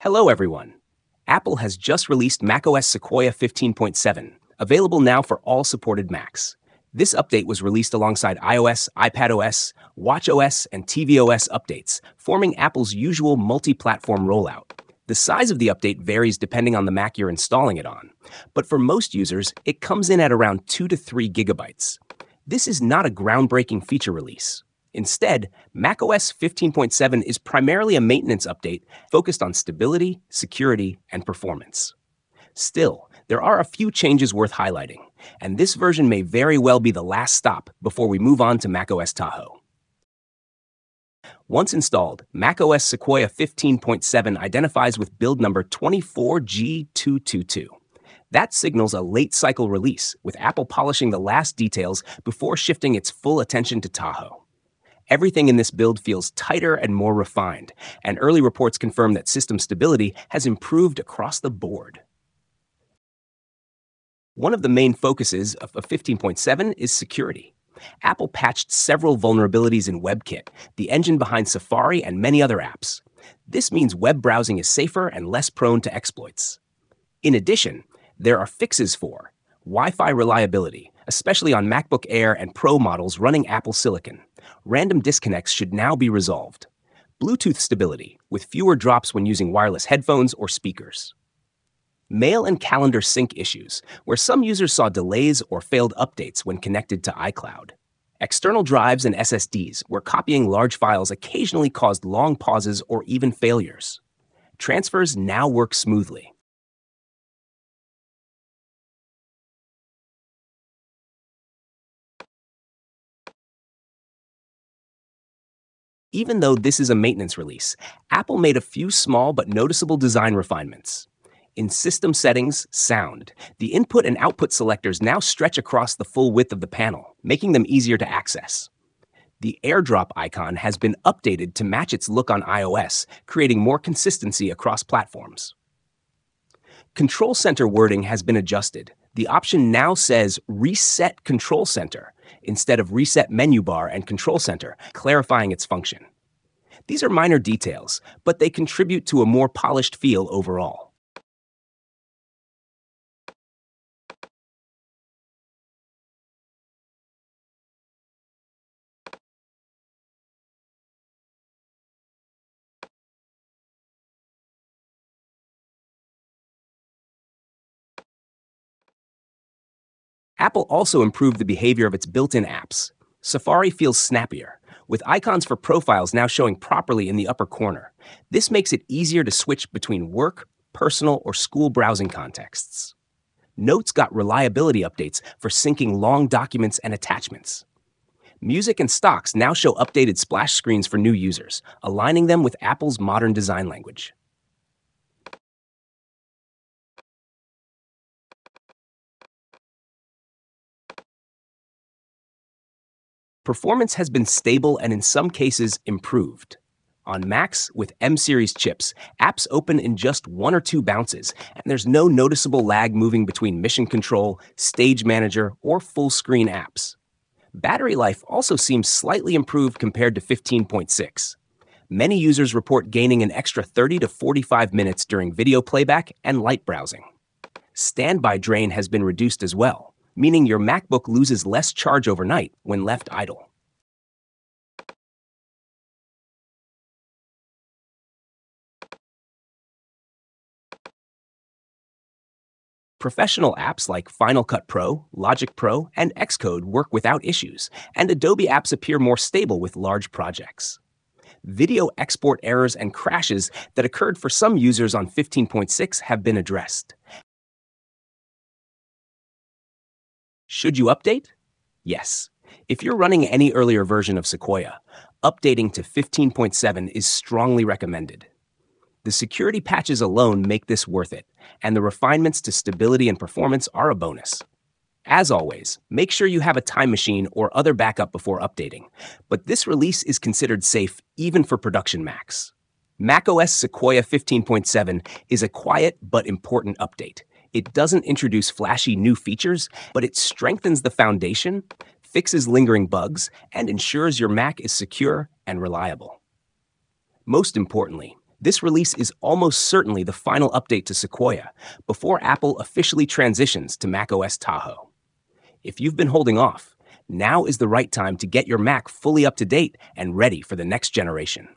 Hello everyone. Apple has just released macOS Sequoia 15.7, available now for all supported Macs. This update was released alongside iOS, iPadOS, watchOS, and tvOS updates, forming Apple's usual multi-platform rollout. The size of the update varies depending on the Mac you're installing it on, but for most users, it comes in at around 2 to 3 GB. This is not a groundbreaking feature release. Instead, macOS 15.7 is primarily a maintenance update focused on stability, security, and performance. Still, there are a few changes worth highlighting, and this version may very well be the last stop before we move on to macOS Tahoe. Once installed, macOS Sequoia 15.7 identifies with build number 24G222. That signals a late-cycle release, with Apple polishing the last details before shifting its full attention to Tahoe. Everything in this build feels tighter and more refined, and early reports confirm that system stability has improved across the board. One of the main focuses of 15.7 is security. Apple patched several vulnerabilities in WebKit, the engine behind Safari and many other apps. This means web browsing is safer and less prone to exploits. In addition, there are fixes for Wi-Fi reliability, especially on MacBook Air and Pro models running Apple Silicon. Random disconnects should now be resolved. Bluetooth stability, with fewer drops when using wireless headphones or speakers. Mail and calendar sync issues, where some users saw delays or failed updates when connected to iCloud. External drives and SSDs, where copying large files occasionally caused long pauses or even failures. Transfers now work smoothly. Even though this is a maintenance release, Apple made a few small but noticeable design refinements. In system settings, sound, the input and output selectors now stretch across the full width of the panel, making them easier to access. The AirDrop icon has been updated to match its look on iOS, creating more consistency across platforms. Control Center wording has been adjusted. The option now says Reset Control Center instead of Reset Menu Bar and Control Center, clarifying its function. These are minor details, but they contribute to a more polished feel overall. Apple also improved the behavior of its built-in apps. Safari feels snappier, with icons for profiles now showing properly in the upper corner. This makes it easier to switch between work, personal, or school browsing contexts. Notes got reliability updates for syncing long documents and attachments. Music and stocks now show updated splash screens for new users, aligning them with Apple's modern design language. Performance has been stable and in some cases improved. On Macs with M-series chips, apps open in just 1 or 2 bounces, and there's no noticeable lag moving between Mission Control, Stage Manager, or full-screen apps. Battery life also seems slightly improved compared to 15.6. Many users report gaining an extra 30 to 45 minutes during video playback and light browsing. Standby drain has been reduced as well, meaning your MacBook loses less charge overnight when left idle. Professional apps like Final Cut Pro, Logic Pro, and Xcode work without issues, and Adobe apps appear more stable with large projects. Video export errors and crashes that occurred for some users on 15.6 have been addressed. Should you update? Yes. If you're running any earlier version of Sequoia, updating to 15.7 is strongly recommended. The security patches alone make this worth it, and the refinements to stability and performance are a bonus. As always, make sure you have a Time Machine or other backup before updating, but this release is considered safe even for production Macs. macOS Sequoia 15.7 is a quiet but important update. It doesn't introduce flashy new features, but it strengthens the foundation, fixes lingering bugs, and ensures your Mac is secure and reliable. Most importantly, This release is almost certainly the final update to Sequoia before Apple officially transitions to macOS Tahoe. If you've been holding off, now is the right time to get your Mac fully up to date and ready for the next generation.